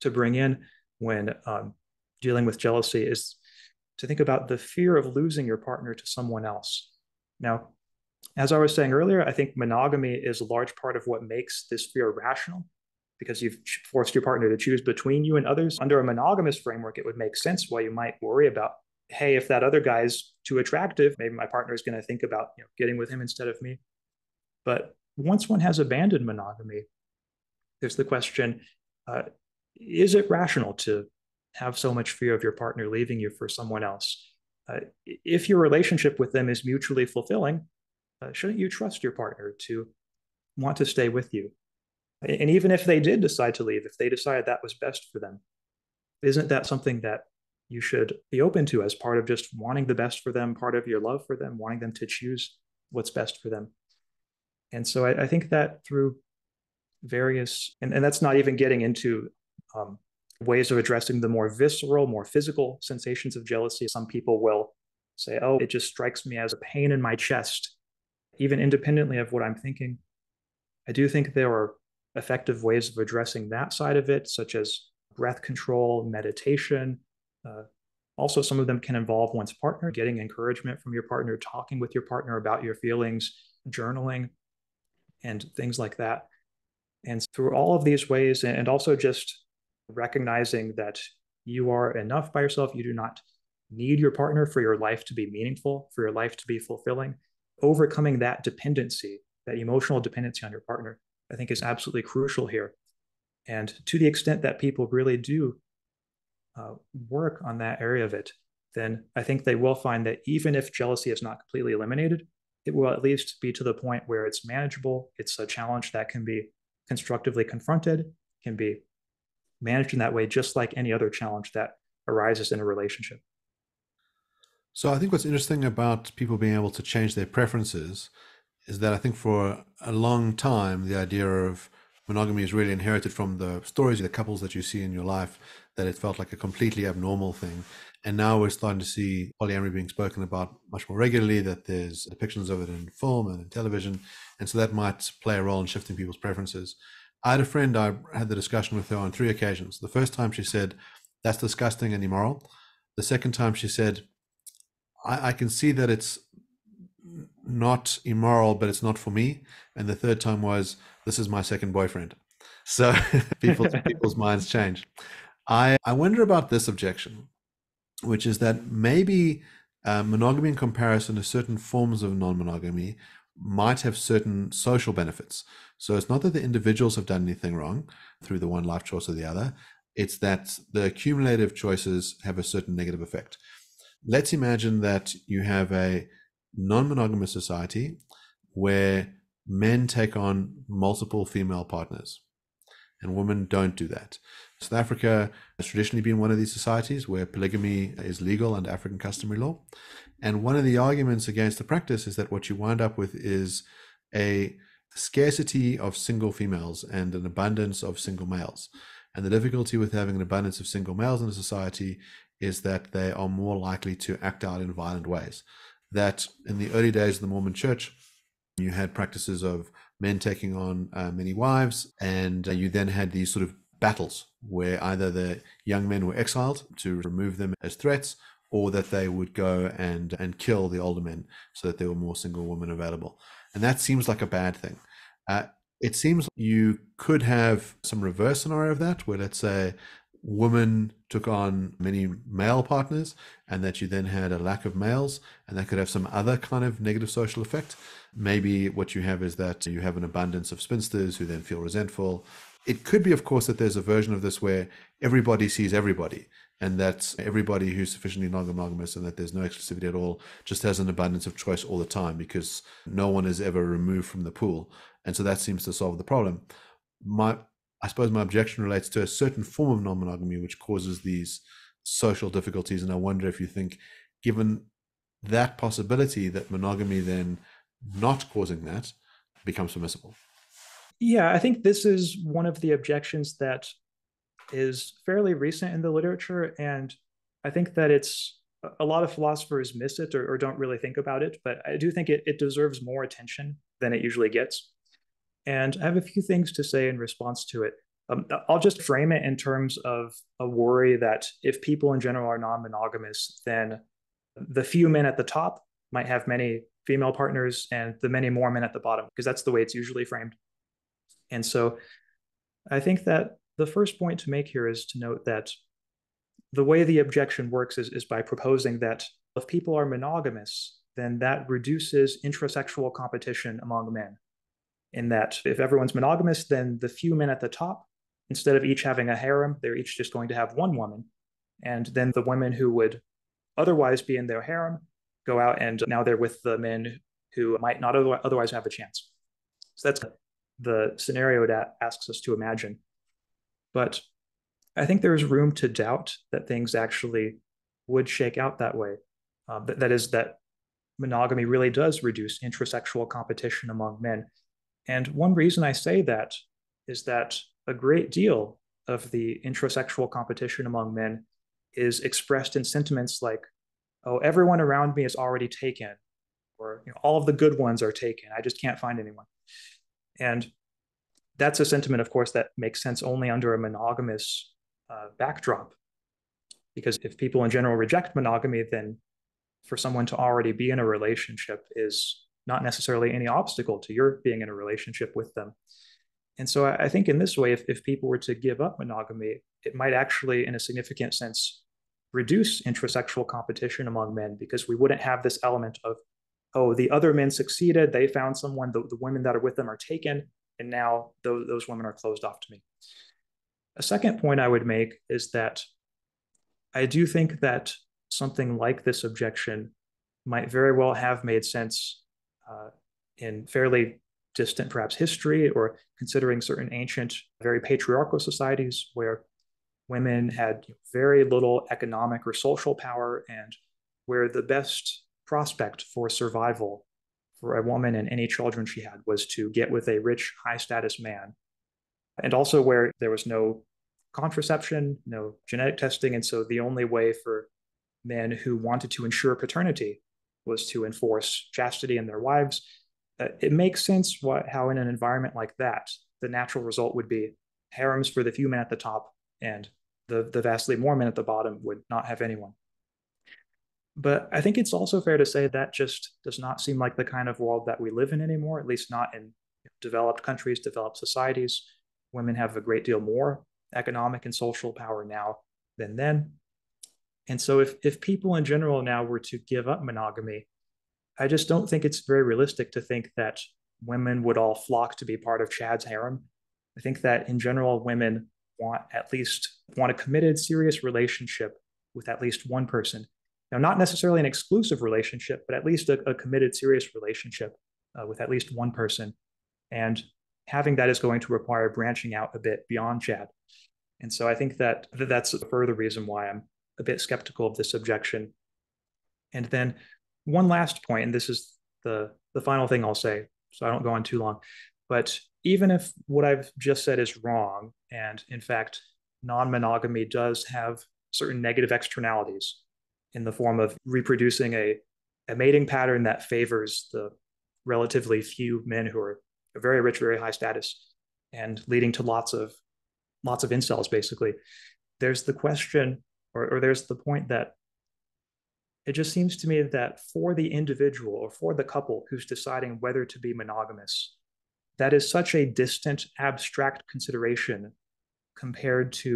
to bring in when um, dealing with jealousy is to think about the fear of losing your partner to someone else. Now, as I was saying earlier, I think monogamy is a large part of what makes this fear rational, because you've forced your partner to choose between you and others. Under a monogamous framework, it would make sense why you might worry about, hey, if that other guy's too attractive, maybe my partner is going to think about, you know, getting with him instead of me. But once one has abandoned monogamy, there's the question, uh, is it rational to have so much fear of your partner leaving you for someone else? Uh, if your relationship with them is mutually fulfilling, uh, shouldn't you trust your partner to want to stay with you? And even if they did decide to leave, if they decided that was best for them, isn't that something that you should be open to as part of just wanting the best for them, part of your love for them, wanting them to choose what's best for them? And so I, I think that through various, and, and that's not even getting into um, ways of addressing the more visceral, more physical sensations of jealousy. Some people will say, oh, it just strikes me as a pain in my chest, even independently of what I'm thinking. I do think there are effective ways of addressing that side of it, such as breath control, meditation. Uh, also, some of them can involve one's partner, getting encouragement from your partner, talking with your partner about your feelings, journaling, and things like that. And through all of these ways, and also just recognizing that you are enough by yourself, you do not need your partner for your life to be meaningful, for your life to be fulfilling, overcoming that dependency, that emotional dependency on your partner, I think is absolutely crucial here. And to the extent that people really do uh, work on that area of it, then I think they will find that even if jealousy is not completely eliminated, it will at least be to the point where it's manageable. It's a challenge that can be constructively confronted, can be managed in that way, just like any other challenge that arises in a relationship. So I think what's interesting about people being able to change their preferences is that I think for a long time, the idea of monogamy is really inherited from the stories of the couples that you see in your life, that it felt like a completely abnormal thing. And now we're starting to see polyamory being spoken about much more regularly, that there's depictions of it in film and in television. And so that might play a role in shifting people's preferences. I had a friend, I had the discussion with her on three occasions. The first time she said, that's disgusting and immoral. The second time she said, I, I can see that it's not immoral, but it's not for me. And the third time was, this is my second boyfriend. So people's, people's minds change. I, I wonder about this objection, which is that maybe uh, monogamy in comparison to certain forms of non-monogamy might have certain social benefits. So it's not that the individuals have done anything wrong through the one life choice or the other. It's that the accumulative choices have a certain negative effect. Let's imagine that you have a non-monogamous society where men take on multiple female partners and women don't do that. South Africa has traditionally been one of these societies where polygamy is legal under African customary law. And one of the arguments against the practice is that what you wind up with is a scarcity of single females and an abundance of single males. And the difficulty with having an abundance of single males in a society is that they are more likely to act out in violent ways. That in the early days of the Mormon church, you had practices of men taking on uh, many wives, and uh, you then had these sort of battles where either the young men were exiled to remove them as threats, or that they would go and and kill the older men so that there were more single women available. And that seems like a bad thing. Uh, it seems you could have some reverse scenario of that, where let's say women took on many male partners and that you then had a lack of males, and that could have some other kind of negative social effect. Maybe what you have is that you have an abundance of spinsters who then feel resentful. It could be, of course, that there's a version of this where everybody sees everybody, and that everybody who's sufficiently non-monogamous and that there's no exclusivity at all just has an abundance of choice all the time because no one is ever removed from the pool. And so that seems to solve the problem. My I suppose my objection relates to a certain form of non-monogamy which causes these social difficulties. And I wonder if you think, given that possibility, that monogamy then not causing that becomes permissible. Yeah, I think this is one of the objections that is fairly recent in the literature. And I think that it's a lot of philosophers miss it or, or don't really think about it, but I do think it, it deserves more attention than it usually gets. And I have a few things to say in response to it. Um, I'll just frame it in terms of a worry that if people in general are non-monogamous, then the few men at the top might have many female partners and the many more men at the bottom, because that's the way it's usually framed. And so I think that the first point to make here is to note that the way the objection works is, is by proposing that if people are monogamous, then that reduces intrasexual competition among men. In that if everyone's monogamous, then the few men at the top, instead of each having a harem, they're each just going to have one woman. And then the women who would otherwise be in their harem go out and now they're with the men who might not otherwise have a chance. So that's the scenario that asks us to imagine. But I think there's room to doubt that things actually would shake out that way. Uh, that, that is, that monogamy really does reduce intrasexual competition among men. And one reason I say that is that a great deal of the intrasexual competition among men is expressed in sentiments like, oh, everyone around me is already taken, or you know, all of the good ones are taken. I just can't find anyone. And that's a sentiment, of course, that makes sense only under a monogamous uh, backdrop. Because if people in general reject monogamy, then for someone to already be in a relationship is not necessarily any obstacle to your being in a relationship with them. And so I think in this way, if, if people were to give up monogamy, it might actually, in a significant sense, reduce intrasexual competition among men, because we wouldn't have this element of, oh, the other men succeeded, they found someone, the, the women that are with them are taken, and now those, those women are closed off to me. A second point I would make is that I do think that something like this objection might very well have made sense Uh, in fairly distant, perhaps, history, or considering certain ancient, very patriarchal societies where women had very little economic or social power, and where the best prospect for survival for a woman and any children she had was to get with a rich, high-status man. And also where there was no contraception, no genetic testing, and so the only way for men who wanted to ensure paternity was to enforce chastity in their wives. Uh, it makes sense what, how in an environment like that, the natural result would be harems for the few men at the top, and the, the vastly more men at the bottom would not have anyone. But I think it's also fair to say that just does not seem like the kind of world that we live in anymore, at least not in developed countries, developed societies. Women have a great deal more economic and social power now than then. And so if, if people in general now were to give up monogamy, I just don't think it's very realistic to think that women would all flock to be part of Chad's harem. I think that in general, women want at least want a committed, serious relationship with at least one person. Now, not necessarily an exclusive relationship, but at least a, a committed, serious relationship uh, with at least one person. And having that is going to require branching out a bit beyond Chad. And so I think that that's a further reason why I'm a bit skeptical of this objection. And then one last point, and this is the, the final thing I'll say, so I don't go on too long, but even if what I've just said is wrong, and in fact, non-monogamy does have certain negative externalities in the form of reproducing a, a mating pattern that favors the relatively few men who are very rich, very high status, and leading to lots of, lots of incels, basically. There's the question, Or, or there's the point that it just seems to me that for the individual or for the couple who's deciding whether to be monogamous, that is such a distant, abstract consideration compared to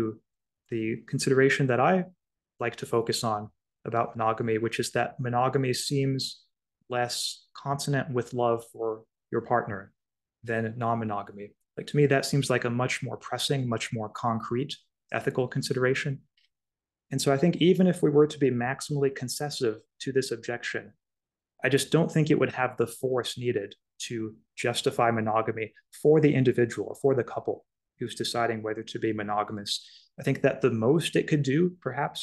the consideration that I like to focus on about monogamy, which is that monogamy seems less consonant with love for your partner than non-monogamy. Like, to me, that seems like a much more pressing, much more concrete ethical consideration. And so I think even if we were to be maximally concessive to this objection, I just don't think it would have the force needed to justify monogamy for the individual or for the couple who's deciding whether to be monogamous. I think that the most it could do, perhaps,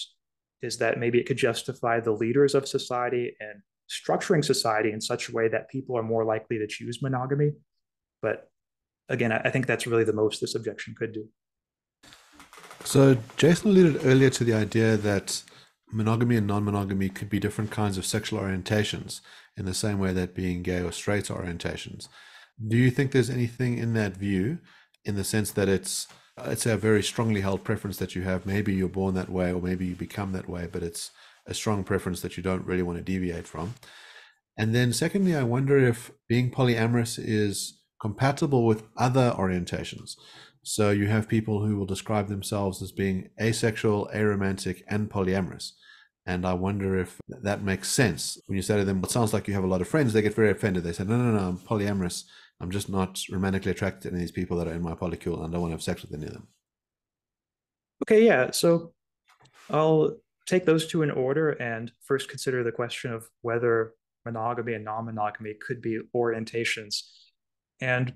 is that maybe it could justify the leaders of society and structuring society in such a way that people are more likely to choose monogamy. But again, I think that's really the most this objection could do. So Jason alluded earlier to the idea that monogamy and non-monogamy could be different kinds of sexual orientations in the same way that being gay or straight are orientations. Do you think there's anything in that view, in the sense that it's it's a very strongly held preference that you have? Maybe you're born that way, or maybe you become that way, but it's a strong preference that you don't really want to deviate from. And then secondly, I wonder if being polyamorous is compatible with other orientations. So you have people who will describe themselves as being asexual, aromantic, and polyamorous. And I wonder if that makes sense. When you say to them, it sounds like you have a lot of friends, they get very offended. They say, no, no, no, I'm polyamorous. I'm just not romantically attracted to any of these people that are in my polycule, and I don't want to have sex with any of them. Okay, yeah. So I'll take those two in order and first consider the question of whether monogamy and non-monogamy could be orientations. And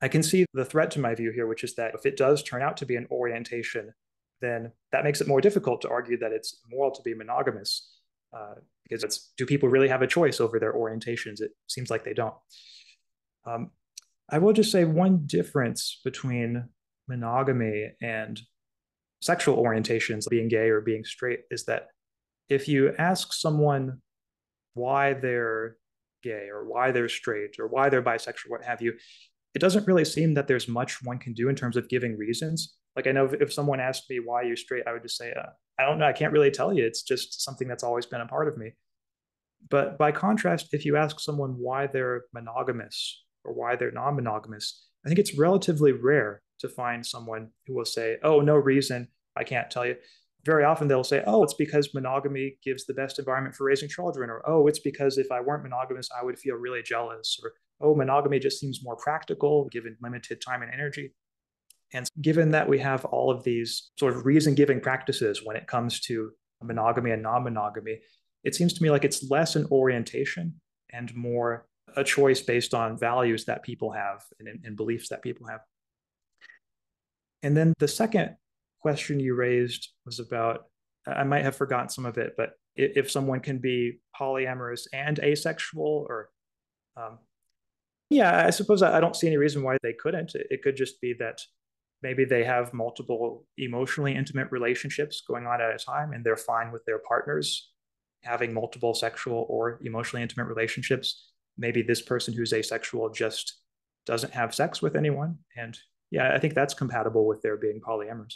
I can see the threat to my view here, which is that if it does turn out to be an orientation, then that makes it more difficult to argue that it's immoral to be monogamous. Uh, because it's, do people really have a choice over their orientations? It seems like they don't. Um, I will just say one difference between monogamy and sexual orientations, being gay or being straight, is that if you ask someone why they're gay or why they're straight or why they're bisexual, what have you, it doesn't really seem that there's much one can do in terms of giving reasons. Like, I know if, if someone asked me why you're straight, I would just say, uh, I don't know, I can't really tell you. It's just something that's always been a part of me. But by contrast, if you ask someone why they're monogamous or why they're non-monogamous, I think it's relatively rare to find someone who will say, oh, no reason, I can't tell you. Very often they'll say, oh, it's because monogamy gives the best environment for raising children, or, oh, it's because if I weren't monogamous, I would feel really jealous, or, oh, monogamy just seems more practical given limited time and energy. And given that we have all of these sort of reason-giving practices when it comes to monogamy and non-monogamy, it seems to me like it's less an orientation and more a choice based on values that people have and, and beliefs that people have. And then the second question you raised was about, I might have forgotten some of it, but if someone can be polyamorous and asexual, or um, yeah, I suppose I don't see any reason why they couldn't. It could just be that maybe they have multiple emotionally intimate relationships going on at a time, and they're fine with their partners having multiple sexual or emotionally intimate relationships. Maybe this person who's asexual just doesn't have sex with anyone. And yeah, I think that's compatible with their being polyamorous.